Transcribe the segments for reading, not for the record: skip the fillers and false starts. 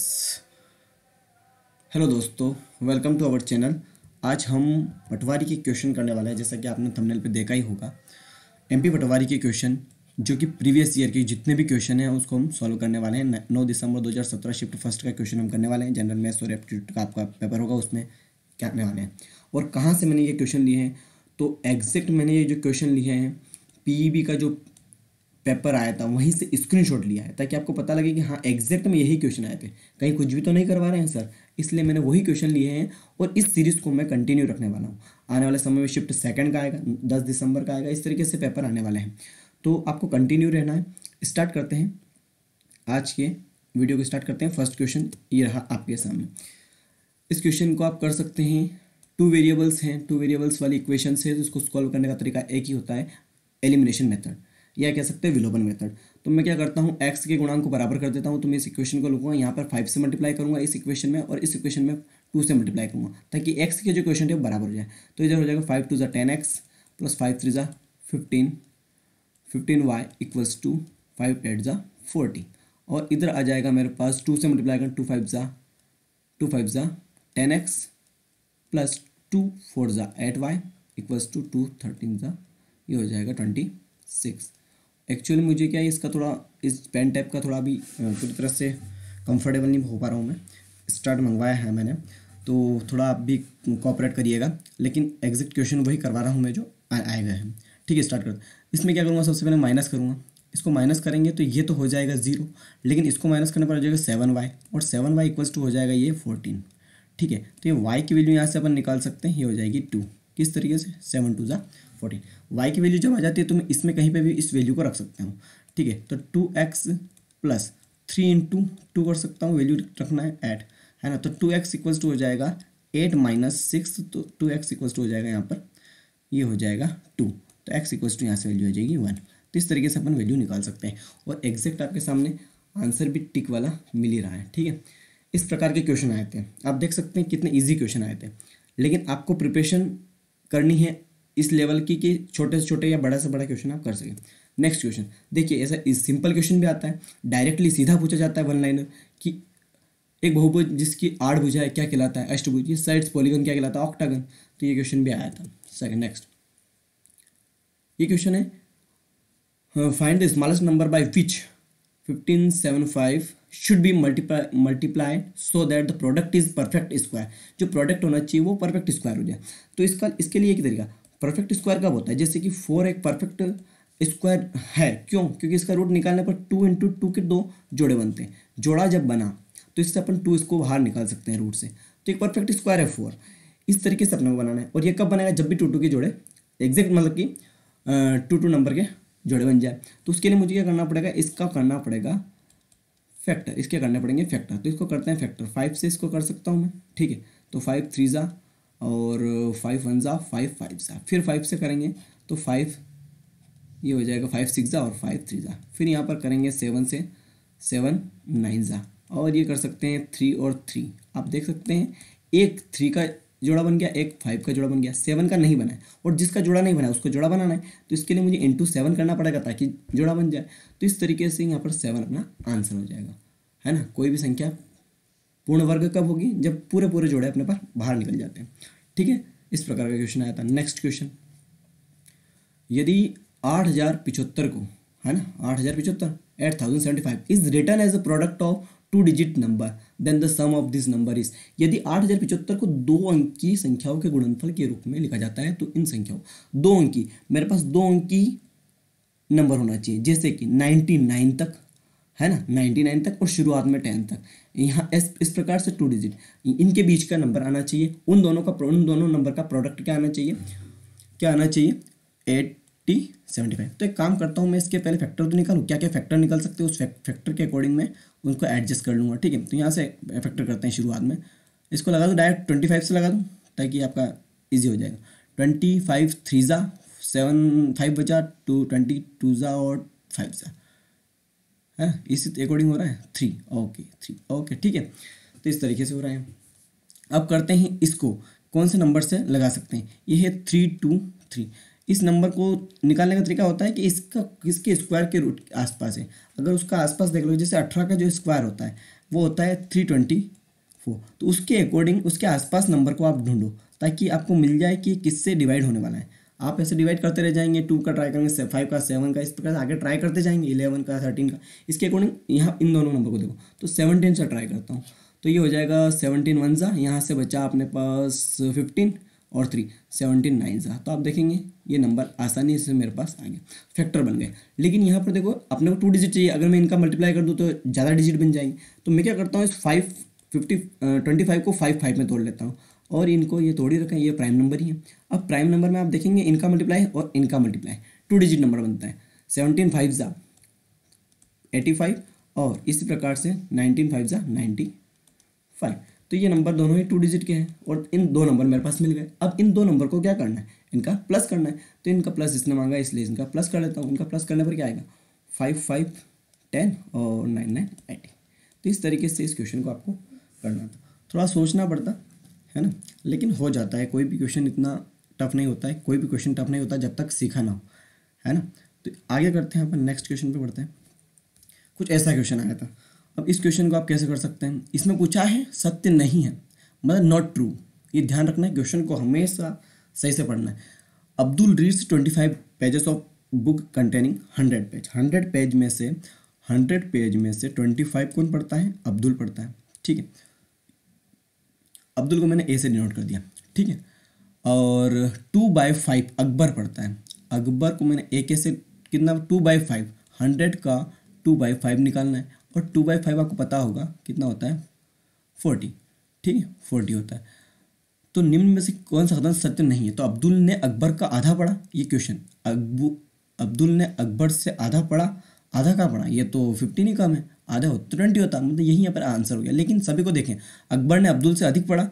Yes hello दोस्तों, welcome to our channel. आज हम पटवारी के क्वेश्चन करने वाले हैं। जैसा कि आपने थंबनेल पे देखा ही होगा, एमपी पटवारी के क्वेश्चन जो कि प्रीवियस ईयर के जितने भी क्वेश्चन हैं उसको हम सॉल्व करने वाले हैं। 9 दिसंबर 2017 शिफ्ट फर्स्ट का क्वेश्चन हम करने वाले हैं। जनरल मैथ्स और एप्टीट्यूड का आपका पेपर होगा, उसमें क्या करने वाले हैं और कहाँ से मैंने ये क्वेश्चन लिए हैं। तो एग्जैक्ट मैंने ये जो क्वेश्चन लिए हैं पीईबी का जो पेपर आया था वहीं से स्क्रीनशॉट लिया है, ताकि आपको पता लगे कि हाँ एग्जैक्ट में यही क्वेश्चन आए थे, कहीं कुछ भी तो नहीं करवा रहे हैं सर। इसलिए मैंने वही क्वेश्चन लिए हैं और इस सीरीज़ को मैं कंटिन्यू रखने वाला हूँ। आने वाले समय में शिफ्ट सेकंड का आएगा, 10 दिसंबर का आएगा, इस तरीके से पेपर आने वाले हैं, तो आपको कंटिन्यू रहना है। स्टार्ट करते हैं, आज के वीडियो को स्टार्ट करते हैं। फर्स्ट क्वेश्चन ये रहा आपके सामने। इस क्वेश्चन को आप कर सकते हैं। टू वेरिएबल्स हैं, टू वेरिएबल्स वाली इक्वेशन है, तो इसको सॉल्व करने का तरीका एक ही होता है, एलिमिनेशन मेथड या कह सकते हैं विलोपन मेथड। तो मैं क्या करता हूँ, एक्स के गुणांक को बराबर कर देता हूँ। तो मैं इस इक्वेशन को लूँगा, यहाँ पर 5 से मल्टीप्लाई करूँगा इस इक्वेशन में, और इस इक्वेशन में 2 से मल्टीप्लाई करूँगा ताकि एक्स के जो क्वेश्चन है बराबर हो जाए। तो इधर हो जाएगा 5×2 = 10x plus 5×3 = 15, 15y equals to 5×8 = 40। और इधर आ जाएगा मेरे पास 2 से मल्टीप्लाई कर 2×5 = 10x plus 2×4 = 8y equals to 2×13 ये हो जाएगा 26। एक्चुअली मुझे क्या है, इसका थोड़ा इस पेन टाइप का थोड़ा अभी पूरी तरह से कंफर्टेबल नहीं हो पा रहा हूँ। मैं स्टार्ट मंगवाया है मैंने, तो थोड़ा आप भी कोऑपरेट करिएगा, लेकिन एग्जैक्ट क्वेश्चन वही करवा रहा हूँ मैं जो आए गए हैं। ठीक है, स्टार्ट करते। इसमें क्या करूँगा, सबसे पहले माइनस करूँगा। इसको माइनस करेंगे तो ये तो हो जाएगा 0, लेकिन इसको माइनस करने पर हो जाएगा 7y, और 7y इक्वल्स टू हो जाएगा ये 14। ठीक है, तो ये y की वैल्यू यहाँ से अपन निकाल सकते हैं, ये हो जाएगी 2। किस तरीके से 7×2 = 14। वाई की वैल्यू जब आ जाती है तो मैं इसमें कहीं पे भी इस वैल्यू को रख सकता हूँ। ठीक है, तो 2x प्लस 3×2 कर सकता हूँ, वैल्यू रखना है 8, है ना। तो 2x इक्वल्स टू हो जाएगा 8 - 6, तो 2x इक्वल्स टू हो जाएगा यहाँ पर ये हो जाएगा 2, तो x इक्वल्स टू यहाँ से वैल्यू हो जाएगी 1। तो इस तरीके से अपन वैल्यू निकाल सकते हैं और एग्जैक्ट आपके सामने आंसर भी टिक वाला मिल ही रहा है। ठीक है, इस प्रकार के क्वेश्चन आए थे। आप देख सकते हैं कितने ईजी क्वेश्चन आए थे, लेकिन आपको प्रिपरेशन करनी है इस लेवल की कि छोटे से छोटे या बड़ा से बड़ा क्वेश्चन आप कर सकें। नेक्स्ट क्वेश्चन देखिए, ऐसा सिंपल क्वेश्चन भी आता है, डायरेक्टली सीधा पूछा जाता है वन लाइनर कि एक बहुभुज जिसकी 8 भुजा है क्या कहलाता है, अष्टभुज, ये साइड्स, पॉलीगन क्या कहलाता है, ऑक्टागन। तो ये क्वेश्चन भी आया था। सेकंड नेक्स्ट ये क्वेश्चन है, find the smallest number by which 1575 should be multiplied so that the product is perfect square. जो प्रोडक्ट होना चाहिए वो परफेक्ट स्क्वायर हो जाए। तो इसका इसके लिए एक तरीका, परफेक्ट स्क्वायर कब होता है, जैसे कि 4 एक परफेक्ट स्क्वायर है, क्यों, क्योंकि इसका रूट निकालने पर 2×2 के 2 जोड़े बनते हैं। जोड़ा जब बना तो इससे अपन 2 इसको बाहर निकाल सकते हैं रूट से, तो एक परफेक्ट स्क्वायर है 4। इस तरीके से अपने को बनाना है, और ये कब बनाएगा, जब भी 2×2 के जोड़े एग्जैक्ट मतलब कि 2×2 नंबर के जोड़े बन जाए। तो उसके लिए मुझे क्या करना पड़ेगा, इसका करना पड़ेगा फैक्टर, इसके करने पड़ेंगे फैक्टर। तो इसको करते हैं फैक्टर, 5 से इसको कर सकता हूँ मैं। ठीक है, तो 5×3 और 5×1 5×5, फिर 5 से करेंगे तो 5 ये हो जाएगा 5×6 और 5×3, फिर यहाँ पर करेंगे 7 से 7×9, और ये कर सकते हैं 3 और 3। आप देख सकते हैं एक 3 का जोड़ा बन गया, एक 5 का जोड़ा बन गया, 7 का नहीं बना है, और जिसका जोड़ा नहीं बना है उसको जोड़ा बनाना है। तो इसके लिए मुझे × 7 करना पड़ेगा ताकि जोड़ा बन जाए। तो इस तरीके से यहाँ पर 7 अपना आंसर हो जाएगा, है ना। कोई भी संख्या पूर्ण वर्ग कब होगी, जब पूरे पूरे जोड़े अपने पर बाहर निकल जाते हैं। ठीक है, इस प्रकार का क्वेश्चन आया था। नेक्स्ट क्वेश्चन, यदि 8075 को, है ना, 8075 8075 is written as a product of 2 digit number then the sum of this number is. यदि 8075 को 2 अंक की संख्याओं के गुणनफल के रूप में लिखा जाता है, तो इन संख्याओं 2 अंक की, मेरे पास 2 अंक की नंबर होना चाहिए, जैसे कि 99 तक, है ना, 99 तक और शुरुआत में 10 तक, यहाँ इस प्रकार से 2 डिजिट इनके बीच का नंबर आना चाहिए। उन दोनों नंबर का प्रोडक्ट क्या आना चाहिए, 8075। तो एक काम करता हूँ मैं, इसके पहले फैक्टर तो निकालूँ, क्या क्या फैक्टर निकाल सकते हैं उस फैक्टर के अकॉर्डिंग मैं उनको एडजस्ट कर लूँगा। ठीक है, तो यहाँ से फैक्टर करते हैं शुरुआत में, इसको लगा दूँ डायरेक्ट 25 से लगा दूँ ताकि आपका ईजी हो जाएगा। 25×3 7×5 बचा 2×22 और 5×5, है ना, इसी अकॉर्डिंग हो रहा है 3 ओके। ठीक है, तो इस तरीके से हो रहा है। अब करते हैं इसको कौन से नंबर से लगा सकते हैं, ये है 323। इस नंबर को निकालने का तरीका होता है कि इसका किसके स्क्वायर के रूट आसपास है। अगर उसका आसपास देख लो, जैसे 18 का जो स्क्वायर होता है वो होता है 324। तो उसके अकॉर्डिंग उसके आसपास नंबर को आप ढूंढो ताकि आपको मिल जाए कि किससे डिवाइड होने वाला है। आप ऐसे डिवाइड करते रह जाएंगे, 2 का ट्राई करेंगे, 5 का, 7 का, इस प्रकार आगे ट्राई करते जाएंगे 11 का, 13 का। इसके अकॉर्डिंग यहाँ इन दोनों नंबर को देखो, तो 17 से ट्राई करता हूँ तो ये हो जाएगा 17 1 सा, यहाँ से बचा अपने पास 15 और 3, 17 9 सा। तो आप देखेंगे ये नंबर आसानी से मेरे पास आ गया, फैक्टर बन गए। लेकिन यहाँ पर देखो अपने को 2 डिजिट चाहिए, अगर मैं इनका मल्टीप्लाई कर दूँ तो ज़्यादा डिजिट बन जाएंगे। तो मैं क्या करता हूँ, इस 25 को 5 में तोड़ लेता हूँ और इनको ये थोड़ी रखें, ये प्राइम नंबर ही है। अब प्राइम नंबर में आप देखेंगे इनका मल्टीप्लाई और इनका मल्टीप्लाई 2 डिजिट नंबर बनता है, 17 5 ज़ा 85 और इसी प्रकार से 19 5 ज़ा 95। तो ये नंबर दोनों ही 2 डिजिट के हैं और इन 2 नंबर मेरे पास मिल गए। अब इन 2 नंबर को क्या करना है, इनका प्लस करना है। तो इनका प्लस इसने मांगा इसलिए इनका प्लस कर लेता हूँ। इनका प्लस करने पर क्या आएगा, 5 5 10 और 9 9 80। तो इस तरीके से इस क्वेश्चन को आपको करना था, थोड़ा सोचना पड़ता है ना, लेकिन हो जाता है। कोई भी क्वेश्चन इतना टफ नहीं होता है, कोई भी क्वेश्चन टफ नहीं होता जब तक सीखा ना हो, है ना। तो आगे करते हैं अपन, नेक्स्ट क्वेश्चन पे बढ़ते हैं। कुछ ऐसा क्वेश्चन आया था। अब इस क्वेश्चन को आप कैसे कर सकते हैं, इसमें पूछा है सत्य नहीं है, मतलब नॉट ट्रू। ये ध्यान रखना है, क्वेश्चन को हमेशा सही से पढ़ना है। Abdul reads 25 pages of book containing 100 page में से 25 कौन पढ़ता है, अब्दुल पढ़ता है। ठीक है, अब्दुल को मैंने ए से डिनोट कर दिया। ठीक है, और 2/5 अकबर पढ़ता है। अकबर को मैंने ए से कितना, 2/5, 100 का 2/5 निकालना है और 2/5 आपको पता होगा कितना होता है, 40। ठीक है, 40 होता है। तो निम्न में से कौन सा कथन सत्य नहीं है। तो अब्दुल ने अकबर का आधा पढ़ा, ये क्वेश्चन, अब्दुल ने अकबर से आधा पढ़ा, आधा का पढ़ा, ये तो 50 ही कम है, आधा हो 20 होता, मतलब यही यहाँ पर आंसर हो गया। लेकिन सभी को देखें, अकबर ने अब्दुल से अधिक पढ़ा,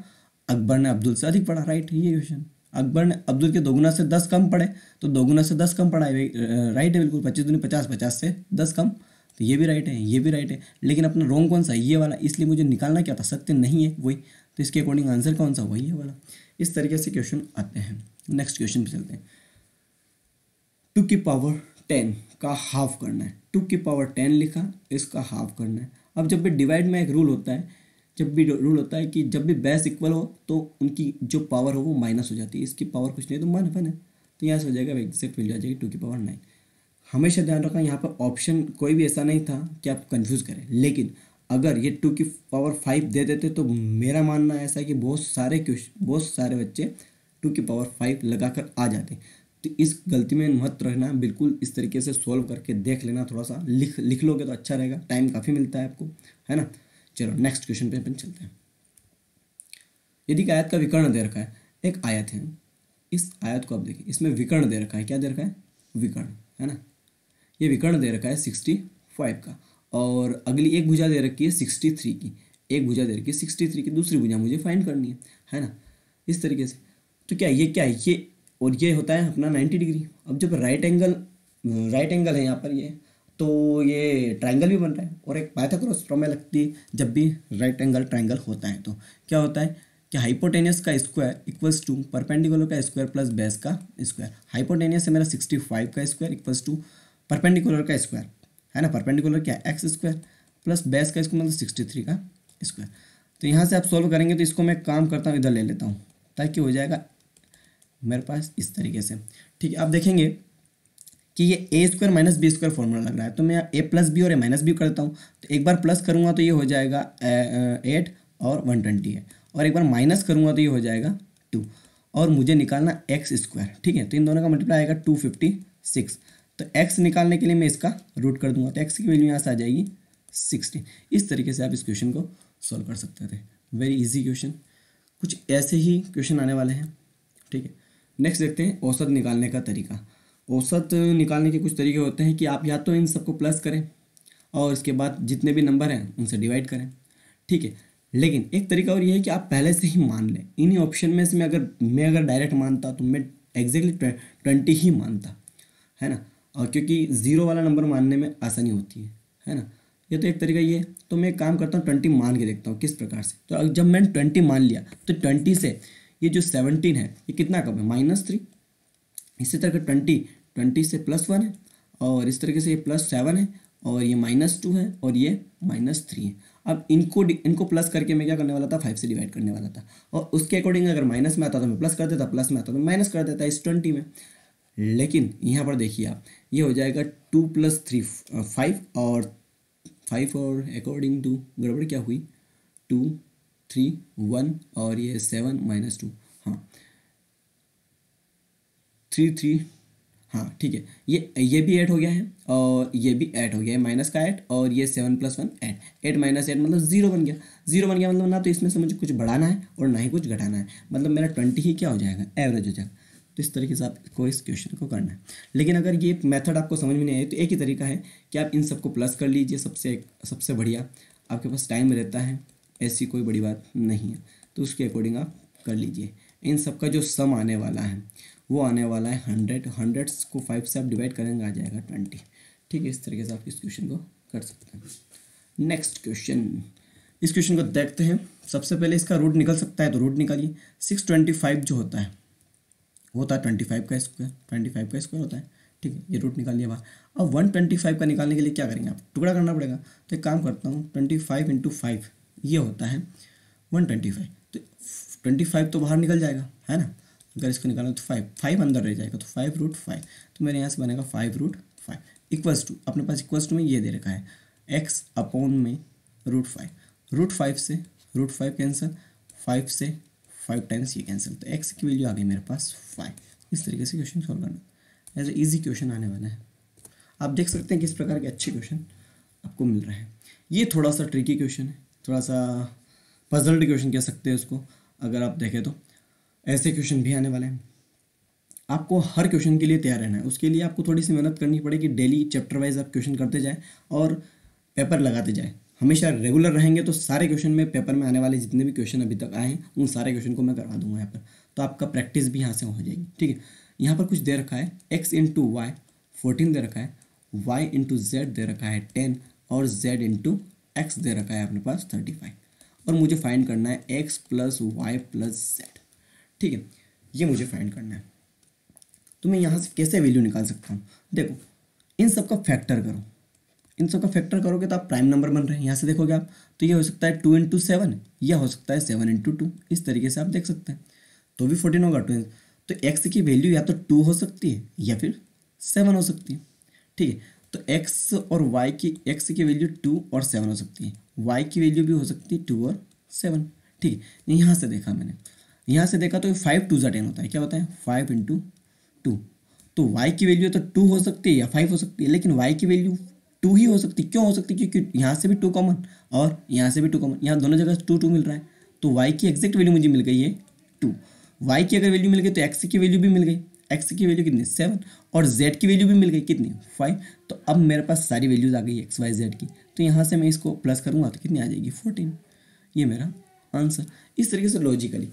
अकबर ने अब्दुल से अधिक पढ़ा, राइट। ये क्वेश्चन, अकबर ने अब्दुल के 2 गुना से 10 कम पढ़े, तो 2 गुना से 10 कम पढ़ा है, राइट है बिल्कुल। 25 दूनी 50, 50 से 10 कम, तो ये भी राइट है, ये भी राइट है। लेकिन अपना रॉन्ग कौन सा है, ये वाला। इसलिए मुझे निकालना क्या था, सत्य नहीं है वही। तो इसके अकॉर्डिंग आंसर कौन सा हुआ, ये वाला। इस तरीके से क्वेश्चन आते हैं। नेक्स्ट क्वेश्चन पे चलते हैं। 2 की पावर 10 का हाफ करना है। 2 की पावर 10 लिखा, इसका हाफ करना है। अब जब भी डिवाइड में एक रूल होता है, कि जब भी बेस इक्वल हो तो उनकी जो पावर हो वो माइनस हो जाती है। इसकी पावर कुछ नहीं तो 1/n है, तो यहाँ से हो जाएगा एग्जैक्ट मिल जाएगी 2 की पावर 9। हमेशा ध्यान रखना, यहाँ पर ऑप्शन कोई भी ऐसा नहीं था कि आप कंफ्यूज करें। लेकिन अगर ये 2 की पावर 5 दे देते तो मेरा मानना ऐसा है कि बहुत सारे बच्चे 2 की पावर 5 लगा कर आ जाते। तो इस गलती में मत रहना, बिल्कुल इस तरीके से सोल्व करके देख लेना, थोड़ा सा लिख लोगे तो अच्छा रहेगा, टाइम काफ़ी मिलता है आपको, है ना। चलो नेक्स्ट क्वेश्चन पे अपन चलते हैं। यदि एक आयत का विकर्ण दे रखा है, एक आयत है, इस आयत को आप देखिए, इसमें विकर्ण दे रखा है, क्या दे रखा है, विकर्ण, है ना। ये विकर्ण दे रखा है 65 का और अगली एक भुजा दे रखी है 63 की, एक भुजा दे रखी है 63 की, दूसरी भुजा मुझे फाइंड करनी है ना, इस तरीके से। तो क्या है ये और ये होता है अपना 90 डिग्री। अब जब राइट एंगल है यहाँ पर, ये तो ये ट्रायंगल भी बन रहा है और एक पाइथागोरस प्रमेय लगती है जब भी राइट एंगल ट्रायंगल होता है। तो क्या होता है कि हाइपोटेनियस का स्क्वायर इक्वल्स टू परपेंडिकुलर का स्क्वायर प्लस बेस का स्क्वायर। हाइपोटेनियस है मेरा 65 का स्क्वायर इक्वल्स टू परपेंडिकुलर का स्क्वायर, है ना। परपेंडिकुलर क्या है, एक्स स्क्वायर प्लस बेस का स्क्वायर, मतलब 63 का स्क्वायर। तो यहाँ से आप सोल्व करेंगे। तो इसको मैं काम करता हूँ, इधर ले लेता हूँ ताकि हो जाएगा मेरे पास इस तरीके से। ठीक है, आप देखेंगे कि ये a² - b² फॉर्मूला लग रहा है। तो मैं a+b और a - b करता हूँ। तो एक बार प्लस करूँगा तो ये हो जाएगा 8 और 120 है, और एक बार माइनस करूँगा तो ये हो जाएगा 2, और मुझे निकालना x²। ठीक है, तो इन दोनों का मल्टीप्लाई आएगा 256। तो x निकालने के लिए मैं इसका रूट कर दूँगा, तो x की वैल्यू यहाँ से आ जाएगी 60। इस तरीके से आप इस क्वेश्चन को सॉल्व कर सकते थे। वेरी ईजी क्वेश्चन, कुछ ऐसे ही क्वेश्चन आने वाले हैं। ठीक है, नेक्स्ट देखते हैं औसत निकालने का तरीका। औसत निकालने के कुछ तरीके होते हैं कि आप या तो इन सबको प्लस करें और इसके बाद जितने भी नंबर हैं उनसे डिवाइड करें। ठीक है, लेकिन एक तरीका और ये है कि आप पहले से ही मान लें। इन्हीं ऑप्शन में से मैं अगर डायरेक्ट मानता तो मैं एग्जैक्टली 20 ही मानता, है ना, और क्योंकि 0 वाला नंबर मानने में आसानी होती है ना। ये तो एक तरीका ये है। तो मैं काम करता हूँ 20 मान के देखता हूँ किस प्रकार से। तो जब मैंने 20 मान लिया तो 20 से ये जो 17 है ये कितना कम है, -3। इसी तरह का 20 से +1 है, और इस तरीके से ये +7 है, और ये -2 है, और ये -3 है। अब इनको प्लस करके मैं क्या करने वाला था, 5 से डिवाइड करने वाला था, और उसके अकॉर्डिंग अगर माइनस में आता तो मैं प्लस कर देता, प्लस में आता तो माइनस कर देता इस 20 में। लेकिन यहाँ पर देखिए आप, ये हो जाएगा 2 + 3 5, और 5 और अकॉर्डिंग टू गड़बड़ क्या हुई, 2 3 1 और ये 7 - 2, हाँ 3 3, हाँ ठीक है, ये भी ऐड हो गया है और ये भी ऐड हो गया है, माइनस का ऐड, और ये 7 + 1 ऐड, 8 - 8 मतलब 0 बन गया। 0 बन गया मतलब ना तो इसमें से मुझे कुछ बढ़ाना है और ना ही कुछ घटाना है, मतलब मेरा 20 ही क्या हो जाएगा, एवरेज हो जाएगा। तो इस तरीके से आपको इस क्वेश्चन को करना है। लेकिन अगर ये मेथड आपको समझ में नहीं आए तो एक ही तरीका है कि आप इन सबको प्लस कर लीजिए, सबसे बढ़िया, आपके पास टाइम रहता है, ऐसी कोई बड़ी बात नहीं है, तो उसके अकॉर्डिंग आप कर लीजिए। इन सब का जो सम आने वाला है वो आने वाला है 100, 100 को 5 से आप डिवाइड करेंगे आ जाएगा 20, ठीक है। इस तरीके से आप इस क्वेश्चन को कर सकते हैं। नेक्स्ट क्वेश्चन, इस क्वेश्चन को देखते हैं। सबसे पहले इसका रूट निकल सकता है तो रूट निकालिए। 625 जो होता है वो होता है 25 का स्क्वायर, 25 का स्क्वायर होता है, ठीक है, ये रूट निकालिए बाहर। अब 125 का निकालने के लिए क्या करेंगे आप, टुकड़ा करना पड़ेगा, तो एक काम करता हूँ, 25 × 5 ये होता है 125, तो 25 तो बाहर निकल जाएगा है ना, अगर इसको निकालना तो 5 अंदर रह जाएगा, तो 5√5, तो मेरे यहाँ से बनेगा 5√5 इक्वल्स टू, अपने पास इक्वल्स टू में ये दे रखा है x अपॉन में √5, √5 से √5 कैंसिल, 5 से 5 टाइम्स ये कैंसिल, तो x की वैल्यू आ गई मेरे पास 5। इस तरीके से क्वेश्चन सॉल्व करना, एज ए ईजी क्वेश्चन आने वाला है। आप देख सकते हैं किस प्रकार के अच्छे क्वेश्चन आपको मिल रहे हैं। ये थोड़ा सा ट्रिकी क्वेश्चन है, थोड़ा सा पजल्ड क्वेश्चन कह सकते हैं उसको, अगर आप देखें तो ऐसे क्वेश्चन भी आने वाले हैं। आपको हर क्वेश्चन के लिए तैयार रहना है, उसके लिए आपको थोड़ी सी मेहनत करनी पड़ेगी। डेली चैप्टर वाइज आप क्वेश्चन करते जाएं और पेपर लगाते जाएं, हमेशा रेगुलर रहेंगे तो सारे क्वेश्चन में, पेपर में आने वाले जितने भी क्वेश्चन अभी तक आए हैं उन सारे क्वेश्चन को मैं करवा दूंगा यहाँ पर, तो आपका प्रैक्टिस भी यहाँ से हो जाएगी, ठीक है। यहाँ पर कुछ दे रखा है, x × y 14 दे रखा है, y × z दे रखा है 10, और z × x दे रखा है अपने पास 35, और मुझे फाइंड करना है x + y + z, ठीक है, ये मुझे फाइंड करना है। तो मैं यहाँ से कैसे वैल्यू निकाल सकता हूँ, देखो इन सब का फैक्टर करो, इन सब का फैक्टर करोगे तो आप प्राइम नंबर बन रहे हैं। यहाँ से देखोगे आप तो ये हो सकता है 2 × 7, यह हो सकता है 7 × 2, इस तरीके से आप देख सकते हैं, तो भी 14 होगा, 2 तो एक्स की वैल्यू या तो 2 हो सकती है या फिर 7 हो सकती है, ठीक है। तो एक्स और वाई की, एक्स की वैल्यू 2 और 7 हो सकती है, वाई की वैल्यू भी हो सकती है 2 और 7, ठीक है। यहाँ से देखा मैंने, यहाँ से देखा तो 5 × 2 = 10 होता है, क्या होता है 5 × 2, तो y की वैल्यू तो 2 हो सकती है या 5 हो सकती है, लेकिन y की वैल्यू 2 ही हो सकती है। क्यों हो सकती है, क्योंकि यहाँ से भी 2 कॉमन और यहाँ से भी 2 कॉमन, यहाँ दोनों जगह 2 2 मिल रहा है, तो y की एग्जैक्ट वैल्यू मुझे मिल गई है 2, y की अगर वैल्यू मिल गई तो x की वैल्यू भी मिल गई, x की वैल्यू कितनी 7, और z की वैल्यू भी मिल गई कितनी 5, तो अब मेरे पास सारी वैल्यूज आ गई एक्स वाई जेड की। तो यहाँ से मैं इसको प्लस करूँगा तो कितनी आ जाएगी 14, ये मेरा आंसर। इस तरीके से लॉजिकली,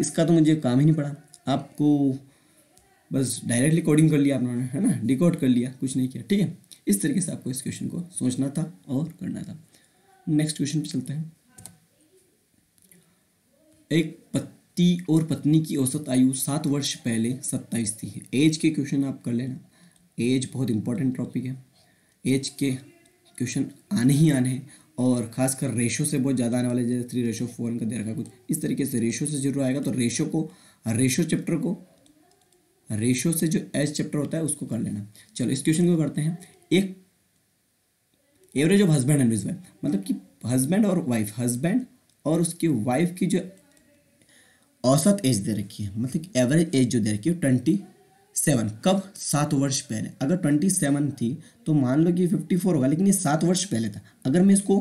इसका तो मुझे काम ही नहीं पड़ा, आपको बस डायरेक्टली कोडिंग कर लिया आपने, है ना, डिकोड कर लिया, कुछ नहीं किया, ठीक है। इस तरीके से आपको इस क्वेश्चन को सोचना था और करना था। नेक्स्ट क्वेश्चन पे चलते हैं। एक पति और पत्नी की औसत आयु 7 वर्ष पहले 27 थी। एज के क्वेश्चन आप कर लेना, एज बहुत इंपॉर्टेंट टॉपिक है, एज के क्वेश्चन आने ही आने हैं, और खासकर रेशो से बहुत ज़्यादा आने वाले, जैसे 3:4 का दे रखा कुछ इस तरीके से, रेशो से जरूर आएगा, तो रेशो से जो एज चैप्टर होता है उसको कर लेना। चलो इस क्वेश्चन को करते हैं। एक average of husband and wife, मतलब कि हस्बैंड और वाइफ, हस्बैंड और उसकी वाइफ की जो औसत एज दे रखी है, मतलब कि एवरेज एज जो दे रखी है 27, कब 7 वर्ष पहले। अगर 27 थी तो मान लो कि 54 होगा, लेकिन ये 7 वर्ष पहले था। अगर मैं इसको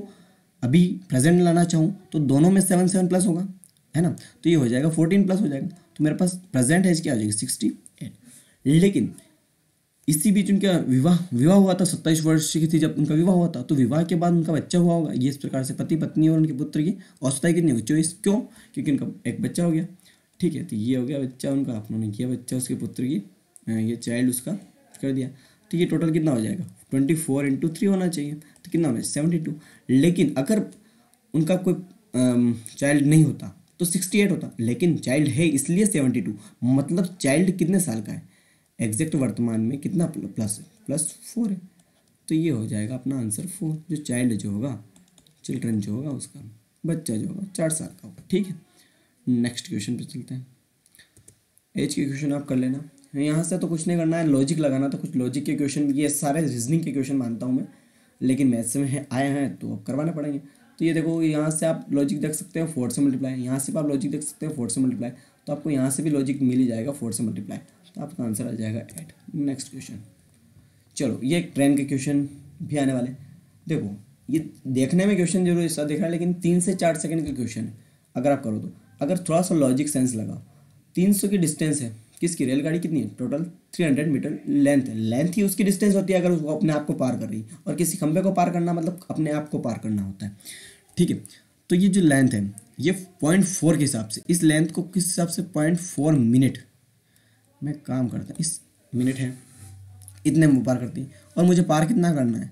अभी प्रेजेंट लाना चाहूँ तो दोनों में 7 7 प्लस होगा, है ना, तो ये हो जाएगा 14 प्लस हो जाएगा, तो मेरे पास प्रेजेंट एज क्या हो जाएगी 68। लेकिन इसी बीच उनका विवाह हुआ था, 27 वर्ष की थी जब उनका विवाह हुआ था, तो विवाह के बाद उनका बच्चा हुआ होगा। ये इस प्रकार से पति पत्नी और उनके पुत्र की औसत कितनी होगी 24, क्यों, क्योंकि उनका एक बच्चा हो गया, ठीक है। तो ये हो गया बच्चा उनका, उन्होंने किया बच्चा, उसके पुत्र की ये चाइल्ड उसका कर दिया, तो ये टोटल कितना हो जाएगा 24 × 3 होना चाहिए, तो कितना होना चाहिए 72। लेकिन अगर उनका कोई चाइल्ड नहीं होता तो 68 होता, लेकिन चाइल्ड है इसलिए 72, मतलब चाइल्ड कितने साल का है एग्जैक्ट वर्तमान में कितना प्लस 4 है, तो ये हो जाएगा अपना आंसर 4, जो चाइल्ड जो होगा चिल्ड्रन जो होगा उसका बच्चा जो होगा 4 साल का होगा। ठीक है, नेक्स्ट क्वेश्चन पे चलते हैं। एज के क्वेश्चन आप कर लेना, यहाँ से तो कुछ नहीं करना है, लॉजिक लगाना। तो कुछ लॉजिक के क्वेश्चन, ये सारे रीजनिंग के क्वेश्चन मानता हूँ मैं, लेकिन मैथ्स में आए हैं तो अब करवाने पड़ेंगे। तो ये देखो, यहाँ से आप लॉजिक देख सकते हो 4 से मल्टीप्लाई, यहाँ से आप लॉजिक देख सकते हो 4 से मल्टीप्लाई, तो आपको यहाँ से भी लॉजिक मिल ही जाएगा 4 से मल्टीप्लाई, तो आपका आंसर आ जाएगा 8। नेक्स्ट क्वेश्चन, चलो ये ट्रेन के क्वेश्चन भी आने वाले। देखो ये देखने में क्वेश्चन जरूर ऐसा दिख रहा है, लेकिन 3 से 4 सेकंड के क्वेश्चन है अगर आप करो तो। अगर थोड़ा सा लॉजिक सेंस लगाओ, 300 की डिस्टेंस है किसकी, रेलगाड़ी कितनी है, टोटल 300 मीटर लेंथ है। लेंथ ही उसकी डिस्टेंस होती है अगर उसको अपने आप को पार कर रही है, और किसी खंभे को पार करना मतलब अपने आप को पार करना होता है। ठीक है, तो ये जो लेंथ है ये 0.4 के हिसाब से, इस लेंथ को किस हिसाब से 0.4 मिनट में काम करता है, इस मिनट है इतने में पार करती है, और मुझे पार कितना करना है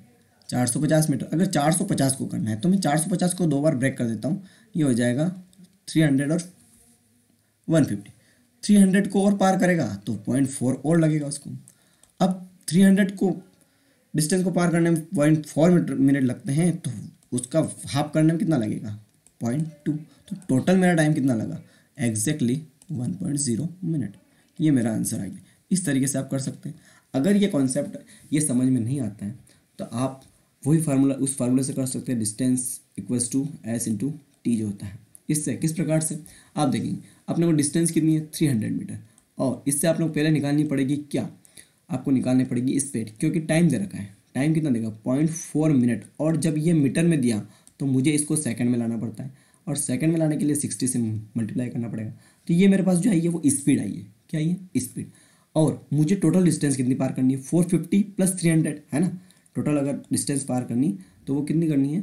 450 मीटर। अगर 450 को करना है तो मैं 450 को 2 बार ब्रेक कर देता हूँ, ये हो जाएगा 300 और 150। 300 को और पार करेगा तो 0.4 और लगेगा उसको। अब 300 को डिस्टेंस को पार करने में 0.4 मिनट लगते हैं, तो उसका हाफ करने में कितना लगेगा 0.2, तो टोटल मेरा टाइम कितना लगा एग्जैक्टली 1.0 मिनट। ये मेरा आंसर आ गया। इस तरीके से आप कर सकते हैं। अगर ये कॉन्सेप्ट ये समझ में नहीं आता है तो आप वही फार्मूला उस फार्मूले से कर सकते हैं, डिस्टेंस इक्वल्स टू S×T जो होता है। इससे किस प्रकार से आप देखेंगे, अपने को डिस्टेंस कितनी है 300 मीटर, और इससे आप लोग पहले निकालनी पड़ेगी, क्या आपको निकालनी पड़ेगी स्पीड, क्योंकि टाइम दे रखा है। टाइम कितना देगा 0.4 मिनट, और जब ये मीटर में दिया तो मुझे इसको सेकंड में लाना पड़ता है, और सेकंड में लाने के लिए 60 से मल्टीप्लाई करना पड़ेगा। तो ये मेरे पास जो आई है वो स्पीड आई है, क्या आई है स्पीड। और मुझे टोटल डिस्टेंस कितनी पार करनी है 450 + 300 है ना, टोटल अगर डिस्टेंस पार करनी तो वो कितनी करनी है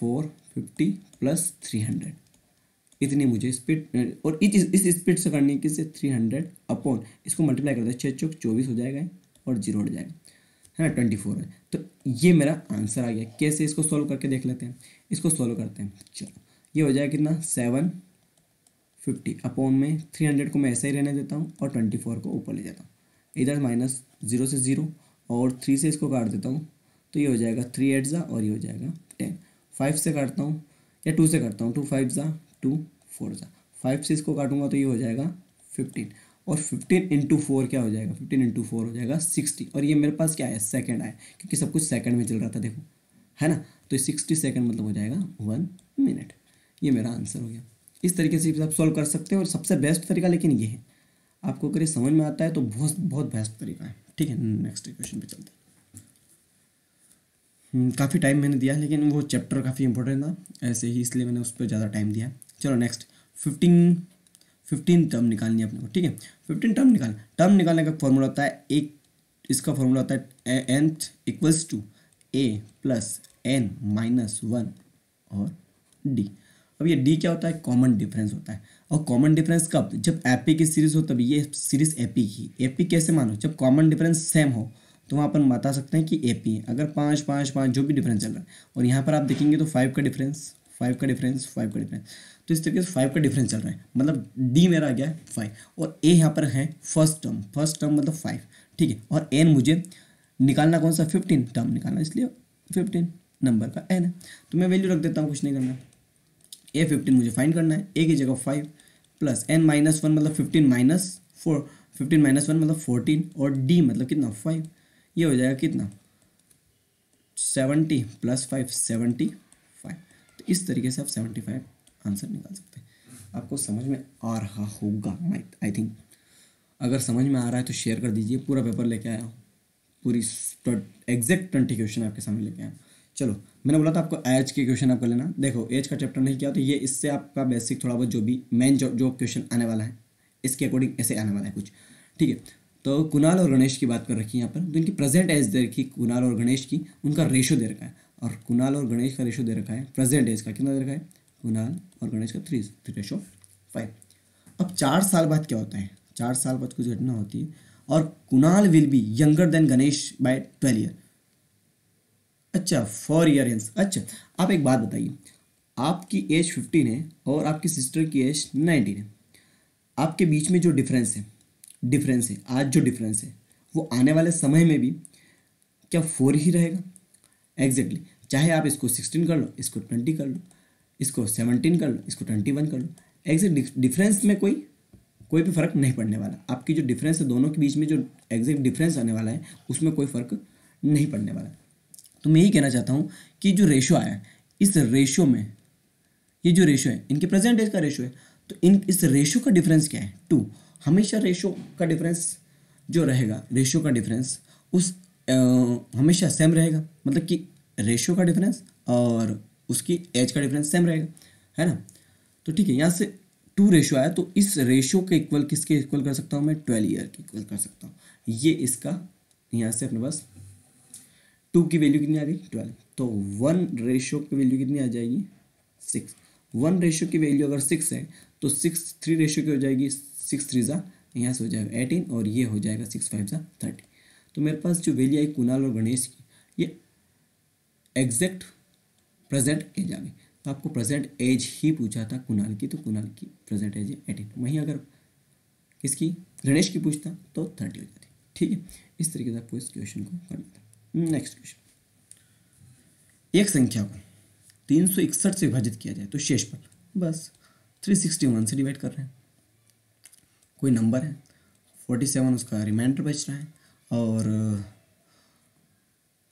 450 + 300, इतनी मुझे स्पीड, और इस स्पीड से करनी है किससे 300 अपॉन इसको मल्टीप्लाई कर दो 6×4 = 24 हो जाएगा, और 0 हो जाएगा है ना 24 है। तो ये मेरा आंसर आ गया। कैसे इसको सॉल्व करके देख लेते हैं, इसको सॉल्व करते हैं। चलो ये हो जाएगा कितना 750 अपॉन में 300 को मैं ऐसे ही रहने देता हूँ, और 24 को ऊपर ले जाता हूँ, इधर -0 से 0 और 3 से इसको काट देता हूँ, तो ये हो जाएगा 3 8 ज़ा, और ये हो जाएगा 10। 5 से काटता हूँ या 2 से काटता हूँ, 2 5 ज़ा 2 4 ज़ा। 5 से इसको काटूंगा तो ये हो जाएगा 15, और 15 × 4 क्या हो जाएगा 15 × 4 हो जाएगा 60। और ये मेरे पास क्या है सेकंड आया, क्योंकि सब कुछ सेकंड में चल रहा था देखो है ना, तो 60 सेकंड मतलब हो जाएगा 1 मिनट। ये मेरा आंसर हो गया। इस तरीके से आप सॉल्व कर सकते हैं, और सबसे बेस्ट तरीका लेकिन ये है, आपको अगर समझ में आता है तो बहुत बेस्ट तरीका है। ठीक है, नेक्स्ट क्वेश्चन पे चलते हैं। काफ़ी टाइम मैंने दिया, लेकिन वो चैप्टर काफ़ी इंपॉर्टेंट था ऐसे ही, इसलिए मैंने उस पर ज़्यादा टाइम दिया। चलो नेक्स्ट 15 टर्म निकालनी है अपने को। ठीक है, 15 टर्म निकालना, टर्म निकालने का फॉर्मूला होता है एक, इसका फॉर्मूला होता है n = a + n - 1 और d। अब ये d क्या होता है कॉमन डिफरेंस होता है, और कॉमन डिफरेंस कब, जब एपी की सीरीज़ हो तभी। ये सीरीज़ एपी की, एपी कैसे मानो, जब कॉमन डिफरेंस सेम हो तो वहाँ पर बता सकते हैं कि ए पी है। अगर 5 5 5 जो भी डिफरेंस चल रहा है, और यहाँ पर आप देखेंगे तो 5 का डिफरेंस 5 का डिफरेंस 5 का डिफरेंस, तो इस तरीके से 5 का डिफरेंस चल रहा है, मतलब डी मेरा आ गया 5, और ए यहाँ पर है फर्स्ट टर्म मतलब 5। ठीक है, और एन मुझे निकालना कौन सा 15 टर्म निकालना, इसलिए 15 नंबर का एन है, तो मैं वैल्यू रख देता हूँ, कुछ नहीं करना। A15 मुझे फाइंड करना है, ए की जगह 5 + n - 1 मतलब 15 - 4, 15 - 1 मतलब 14, और डी मतलब कितना 5, ये हो जाएगा कितना 70 + 5 75। तो इस तरीके से आप 75 आंसर निकाल सकते हैं। आपको समझ में आ रहा होगा आई थिंक, अगर समझ में आ रहा है तो शेयर कर दीजिए। पूरा पेपर लेके आया हूँ, पूरी एग्जैक्ट 20 क्वेश्चन आपके सामने लेके आया हूँ। चलो मैंने बोला था आपको एज के क्वेश्चन आप कर लेना। देखो एज का चैप्टर नहीं किया तो ये, इससे आपका बेसिक थोड़ा बहुत जो भी मेन जो क्वेश्चन आने वाला है इसके अकॉर्डिंग ऐसे आने वाला है कुछ। ठीक है, तो कुणाल और गणेश की बात कर रखी है यहाँ पर, तो इनकी प्रेजेंट एज दे रखी कुणाल और गणेश की, उनका रेशो दे रखा है, और कुणाल और गणेश का रेशो दे रखा है प्रेजेंट एज का कितना दे रखा है, कुणाल और गणेश का 3:5। अब 4 साल बाद क्या होता है, 4 साल बाद कुछ घटना होती है, और Kunal will be younger than Ganesh by 12 year. अच्छा 4 ईयर एंस। अच्छा आप एक बात बताइए, आपकी एज 15 है और आपकी सिस्टर की एज 19 है, आपके बीच में जो डिफरेंस है आज जो डिफरेंस है वो आने वाले समय में भी क्या 4 ही रहेगा एग्जैक्टली चाहे आप इसको 16 कर लो, इसको 20 कर लो, इसको 17 कर लो, इसको 21 कर लो, एग्जैक्ट डिफरेंस में कोई भी फ़र्क नहीं पड़ने वाला। आपकी जो डिफरेंस है दोनों के बीच में जो एग्जैक्ट डिफरेंस आने वाला है उसमें कोई फ़र्क नहीं पड़ने वाला। तो मैं यही कहना चाहता हूँ कि जो रेशो आया इस रेशो में, ये जो रेशो है इनके परसेंटेज का रेशो है, तो इस रेशो का डिफरेंस क्या है 2। हमेशा रेशो का डिफरेंस जो रहेगा, रेशो का डिफरेंस उस हमेशा सेम रहेगा, मतलब कि रेशो का डिफरेंस और उसकी एज का डिफरेंस सेम रहेगा, है ना। तो ठीक है, यहाँ से 2 रेशो आया तो इस रेशो के इक्वल किसके इक्वल कर सकता हूँ मैं, 12 ईयर के इक्वल कर सकता हूँ। ये इसका यहाँ से अपने पास 2 की वैल्यू कितनी आ गई 12, तो 1 रेशो की वैल्यू कितनी आ जाएगी 6। 1 रेशो की वैल्यू अगर 6 है तो 6 3 रेशो की हो जाएगी 6 3 ज़ा यहाँ से हो जाएगा 18 और ये हो जाएगा 6 5 ज़ा 30। तो मेरे पास जो वैल्यू आई कुणाल और गणेश की ये एग्जैक्ट प्रेजेंट एज आ गई। तो आपको प्रेजेंट एज ही पूछा था कुणाल की, तो कुणाल की प्रेजेंट एज है 18, वहीं अगर किसकी गणेश की पूछता तो 30 हो जाती। ठीक है, इस तरीके से आपको इस क्वेश्चन को करना था। नेक्स्ट क्वेश्चन, एक संख्या को 361 से विभाजित किया जाए तो शेषफल, बस 361 से डिवाइड कर रहे हैं। कोई नंबर है 47 उसका रिमाइंडर बच रहा है और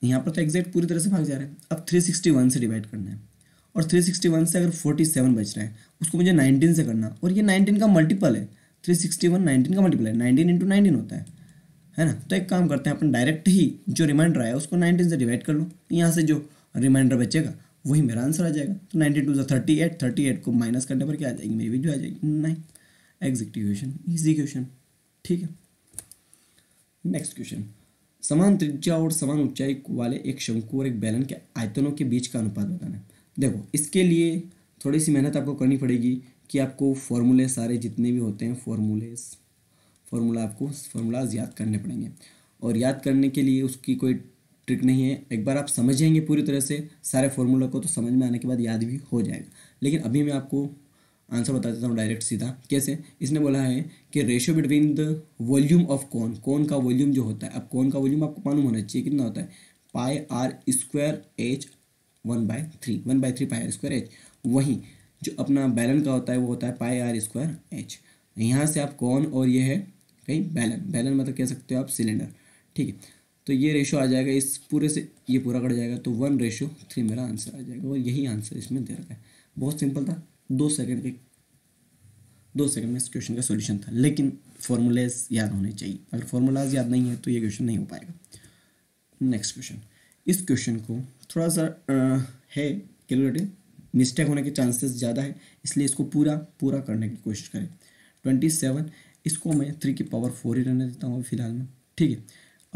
यहाँ पर तो एग्जैक्ट पूरी तरह से भाग जा रहे हैं। अब 361 से डिवाइड करना है और 361 से अगर 47 बच रहा है उसको मुझे 19 से करना, और ये 19 का मल्टीपल है, 361 19 का मल्टीपल है, 19 × 19 होता है ना। तो एक काम करते हैं अपन डायरेक्ट ही जो रिमाइंडर आया उसको 19 से डिवाइड कर लो, यहाँ से जो रिमाइंडर बचेगा वही मेरा आंसर आ जाएगा। तो 19 × 38, 38 को माइनस करने पर क्या आ जाएगी मेरी वैल्यू आ जाएगी 9। एग्जैक्ट क्वेश्चन, ईजी क्वेश्चन, ठीक है। नेक्स्ट क्वेश्चन, समान त्रिज्या और समान ऊंचाई वाले एक शंकु और एक बेलन के आयतनों के बीच का अनुपात बताना है। देखो, इसके लिए थोड़ी सी मेहनत आपको करनी पड़ेगी कि आपको फॉर्मूले सारे जितने भी होते हैं फॉर्मूलाज याद करने पड़ेंगे, और याद करने के लिए उसकी कोई ट्रिक नहीं है। एक बार आप समझेंगे पूरी तरह से सारे फॉर्मूला को तो समझ में आने के बाद याद भी हो जाएगा। लेकिन अभी मैं आपको आंसर बता देता हूँ डायरेक्ट सीधा कैसे। इसने बोला है कि ratio between the volume of cone, cone का वॉल्यूम जो होता है, अब कोन का वॉल्यूम आपको मालूम होना चाहिए कितना होता है, πr² h 1/3 πr²h। वहीं जो अपना बैलन का होता है वो होता है πr² h। यहाँ से आप कोन और ये है कहीं बैलन मतलब कह सकते हो आप सिलेंडर, ठीक है। तो ये रेशो आ जाएगा इस पूरे से, ये पूरा कट जाएगा तो 1:3 मेरा आंसर आ जाएगा, और यही आंसर इसमें दे रखा है। बहुत सिंपल था, 2 सेकंड में इस क्वेश्चन का सॉल्यूशन था, लेकिन फॉर्मूलाज याद होने चाहिए। अगर फॉर्मूलाज याद नहीं है तो ये क्वेश्चन नहीं हो पाएगा। नेक्स्ट क्वेश्चन, इस क्वेश्चन को थोड़ा सा है कैलकुलेटिव, मिस्टेक होने के चांसेस ज़्यादा है, इसलिए इसको पूरा करने की कोशिश करें। 27 इसको मैं 3 की पावर 4 ही रहने देता हूँ फिलहाल में, ठीक है।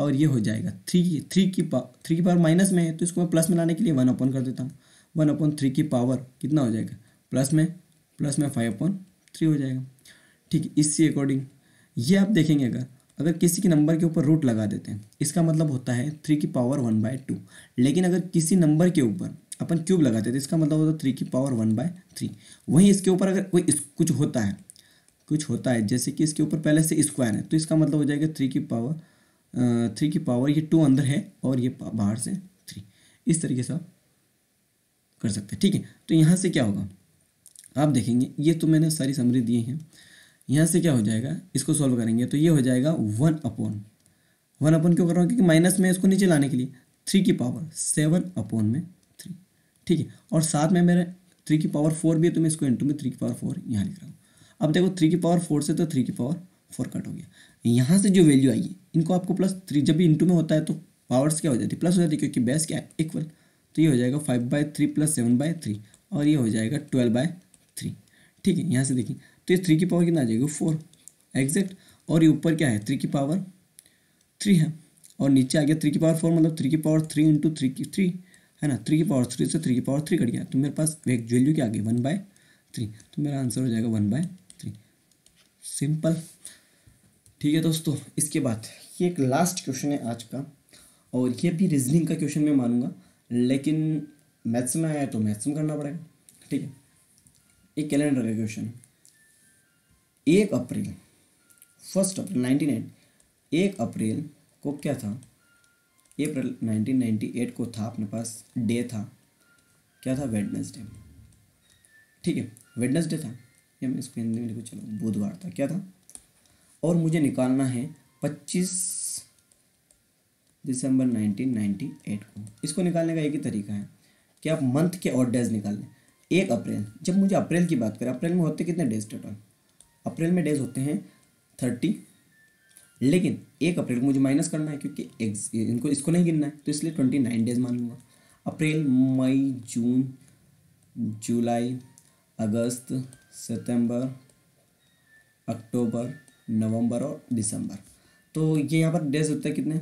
और ये हो जाएगा 3 की पावर माइनस में है तो इसको मैं प्लस में लाने के लिए 1/3 कर देता हूँ। 1/3 की पावर कितना हो जाएगा प्लस में 5/3 हो जाएगा, ठीक है। इससे अकॉर्डिंग ये आप देखेंगे अगर किसी के नंबर के ऊपर रूट लगा देते हैं इसका मतलब होता है 3 की पावर 1/2। लेकिन अगर किसी नंबर के ऊपर अपन क्यूब लगा देते हैं इसका मतलब होता है 3 की पावर 1/3। वहीं इसके ऊपर अगर कोई कुछ होता है जैसे कि इसके ऊपर पहले से स्क्वायर है तो इसका मतलब हो जाएगा 3 की पावर ये 2 अंदर है और ये बाहर से 3। इस तरीके से आप कर सकते हैं, ठीक है। तो यहाँ से क्या होगा आप देखेंगे, ये तो मैंने सारी समरी दिए हैं। यहाँ से क्या हो जाएगा इसको सॉल्व करेंगे तो ये हो जाएगा 1/1 क्यों कर रहा हूँ क्योंकि माइनस में इसको नीचे लाने के लिए 3 की पावर 7/3, ठीक है। और साथ में मेरे 3 की पावर 4 भी है तो मैं इसको इंटू में 3 की पावर 4 यहाँ लिख रहा हूँ। अब देखो 3 की पावर 4 से तो 3 की पावर 4 कट हो गया। यहाँ से जो वैल्यू आई है इनको आपको +3 जब भी इंटू में होता है तो पावर्स क्या हो जाती है प्लस हो जाती है क्योंकि बेस क्या है इक्वल। तो ये हो जाएगा 5/3 + 7/3 और ये हो जाएगा 12/3, ठीक है। यहाँ से देखिए तो ये 3 की पावर कितना आ जाएगी 4 एग्जैक्ट, और ये ऊपर क्या है 3 की पावर 3 है और नीचे आ गया 3 की पावर 4 मतलब 3 की पावर 3 × 3 है ना, 3 की पावर 3 से 3 की पावर 3 कट गया तो मेरे पास वैल्यू क्या आ गई 1/3। तो मेरा आंसर हो जाएगा 1/3, सिंपल, ठीक है दोस्तों। इसके बाद ये एक लास्ट क्वेश्चन है आज का, और ये भी रीजनिंग का क्वेश्चन मैं मानूंगा, लेकिन मैथ्स में आया तो मैथ्स में करना पड़ेगा, ठीक है। एक कैलेंडर का क्वेश्चन, 1 अप्रैल को क्या था अप्रैल 1998 को था, अपने पास डे था, क्या था, वेडनेसडे। ठीक है, वेडनेसडे था, या मैं इसको हिंदी में लिखूँ, चलो बुधवार था, क्या था। और मुझे निकालना है 25 दिसंबर 1998 को। इसको निकालने का एक ही तरीका है कि आप मंथ के और डेज निकाल लें। 1 अप्रैल, जब मुझे अप्रैल की बात करें, अप्रैल में होते कितने डेज टोटल, अप्रैल में डेज होते हैं 30, लेकिन 1 अप्रैल को मुझे माइनस करना है क्योंकि इनको इसको नहीं गिनना है, तो इसलिए 29 डेज मान लूँगा। अप्रैल, मई, जून, जुलाई, अगस्त, सितंबर, अक्टूबर, नवंबर और दिसंबर। तो ये यहाँ पर डेज होता है कितने,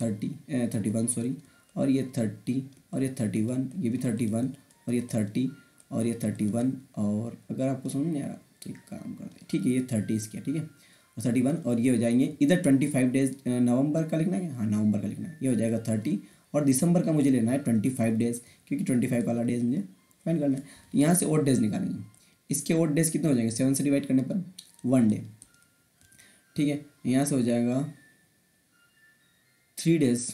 30, 31 सॉरी, और ये 30 और ये 31, ये भी 31 और ये 30 और ये 31, और अगर आपको समझ नहीं आ रहा तो एक काम करते हैं, ठीक है, ये 30 इसके, ठीक है, और 31, और ये हो जाएंगे इधर 25 डेज। नवंबर का लिखना है, हाँ नवंबर का लिखना है, ये हो जाएगा 30, और दिसंबर का मुझे लेना है 25 डेज, क्योंकि 25 वाला डेज मुझे फाइंड करना है। यहाँ से और डेज निकालेंगे, इसके और डेज कितने हो जाएंगे, 7 से डिवाइड करने पर 1 डे, ठीक है, यहाँ से हो जाएगा 3 डेज,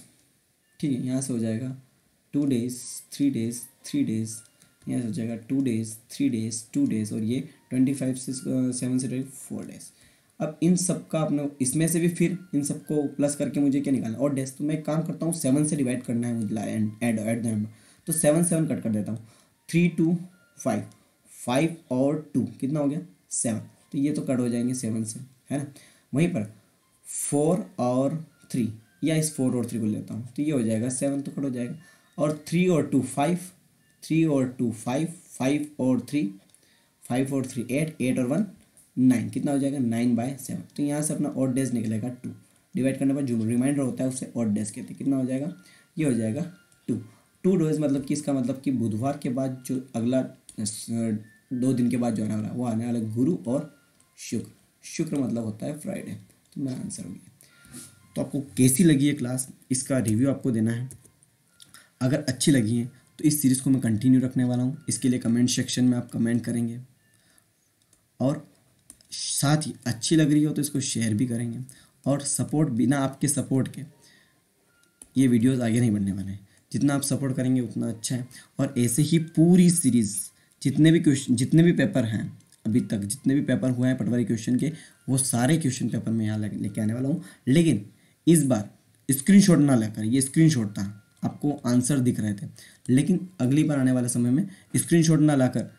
ठीक है, यहाँ से हो जाएगा 2 डेज, 3 डेज, 3 डेज, यहाँ से हो जाएगा 2 डेज, 3 डेज, 2 डेज, और ये 25 से 7 से 4 डेज। अब इन सब का अपने इसमें से भी फिर इन सबको प्लस करके मुझे क्या निकालना है, और डेज। तो मैं काम करता हूँ, 7 से डिवाइड करना है मुझे एट द एंड, तो 7 7 कट कर देता हूँ, 3 2 5, 5 और 2 कितना हो गया, 7, तो ये तो कट हो जाएंगे 7 से, है ना। वहीं पर 4 और 3, या इस 4 और 3 को लेता हूँ, तो ये हो जाएगा 7, तो कट हो जाएगा, और 3 और 2 5, 3 और 2 5, 5 और 3 8, 8 और 1 9, कितना हो जाएगा 9/7, तो यहाँ से अपना ऑड डेज निकलेगा 2, डिवाइड करने पर जो रिमाइंडर होता है उससे ऑड डेज कहते हैं, कितना हो जाएगा, ये हो जाएगा 2 डेज, मतलब कि इसका मतलब कि बुधवार के बाद जो अगला 2 दिन के बाद जो आने वाला वो आने वाला गुरु और शुक्र, शुक्र मतलब होता है फ्राइडे, तो मेरा आंसर हो गया। तो आपको कैसी लगी है क्लास, इसका रिव्यू आपको देना है, अगर अच्छी लगी है तो इस सीरीज़ को मैं कंटिन्यू रखने वाला हूँ, इसके लिए कमेंट सेक्शन में आप कमेंट करेंगे, और साथ ही अच्छी लग रही हो तो इसको शेयर भी करेंगे, और सपोर्ट, बिना आपके सपोर्ट के ये वीडियोस आगे नहीं बढ़ने वाले हैं, जितना आप सपोर्ट करेंगे उतना अच्छा है। और ऐसे ही पूरी सीरीज़, जितने भी पेपर हैं अभी तक, जितने भी पेपर हुए हैं पटवारी क्वेश्चन के, वो सारे क्वेश्चन पेपर में यहाँ लेके आने वाला हूँ, लेकिन इस बार स्क्रीनशॉट ना लेकर, ये स्क्रीनशॉट था, आपको आंसर दिख रहे थे, लेकिन अगली बार आने वाले समय में स्क्रीनशॉट ना लाकर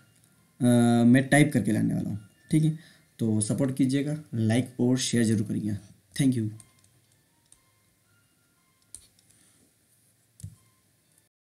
मैं टाइप करके लाने वाला हूँ, ठीक है। तो सपोर्ट कीजिएगा, लाइक और शेयर ज़रूर करिएगा, थैंक यू।